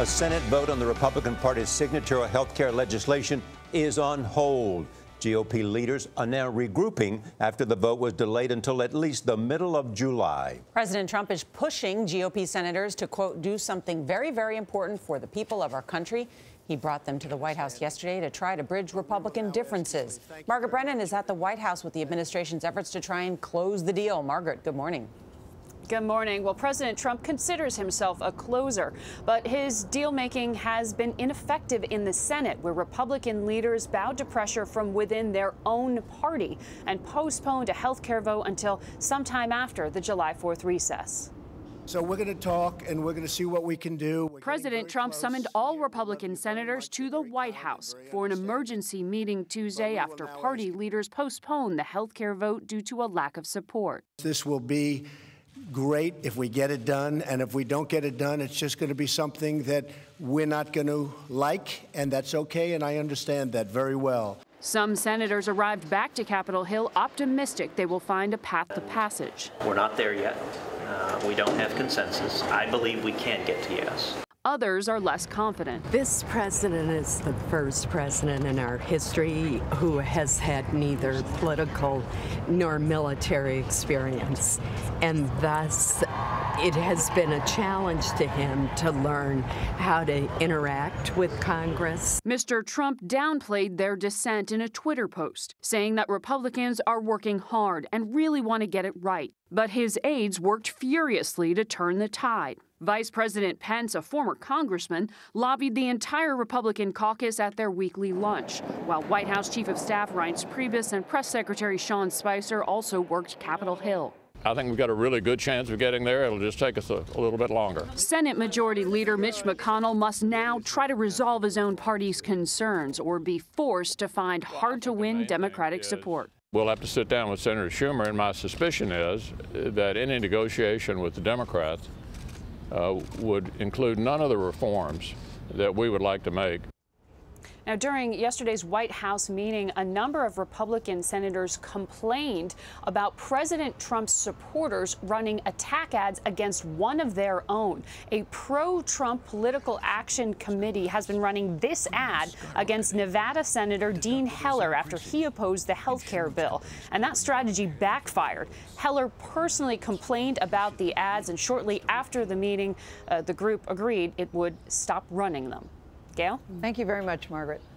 A Senate vote on the Republican Party's signature health care legislation is on hold. GOP leaders are now regrouping after the vote was delayed until at least the middle of July. President Trump is pushing GOP senators to, quote, do something very, very important for the people of our country. He brought them to the White House yesterday to try to bridge Republican differences. Margaret Brennan is at the White House with the administration's efforts to try and close the deal. Margaret, good morning. Good morning. Well, President Trump considers himself a closer, but his deal-making has been ineffective in the Senate, where Republican leaders bowed to pressure from within their own party and postponed a health care vote until sometime after the July 4th recess. So we're going to talk and we're going to see what we can do. President Trump summoned all Republican senators to the White House for an emergency meeting Tuesday after party leaders postponed the health care vote due to a lack of support. This will be great if we get it done, and if we don't get it done, it's just going to be something that we're not going to like, and that's okay, and I understand that very well. Some senators arrived back to Capitol Hill optimistic they will find a path to passage. We're not there yet. We don't have consensus. I believe we can get to yes. Others are less confident. This president is the first president in our history who has had neither political nor military experience, and thus it has been a challenge to him to learn how to interact with Congress. Mr. Trump downplayed their dissent in a Twitter post, saying that Republicans are working hard and really want to get it right. But his aides worked furiously to turn the tide. Vice President Pence, a former congressman, lobbied the entire Republican caucus at their weekly lunch, while White House Chief of Staff Reince Priebus and Press Secretary Sean Spicer also worked Capitol Hill. I think we've got a really good chance of getting there. It'll just take us a little bit longer. Senate Majority Leader Mitch McConnell must now try to resolve his own party's concerns or be forced to find hard-to-win Democratic support. We'll have to sit down with Senator Schumer, and my suspicion is that any negotiation with the Democrats would include none of the reforms that we would like to make. Now, during yesterday's White House meeting, a number of Republican senators complained about President Trump's supporters running attack ads against one of their own. A pro-Trump political action committee has been running this ad against Nevada Senator Dean Heller after he opposed the health care bill. And that strategy backfired. Heller personally complained about the ads, and shortly after the meeting, the group agreed it would stop running them. Gail? Thank you very much, Margaret.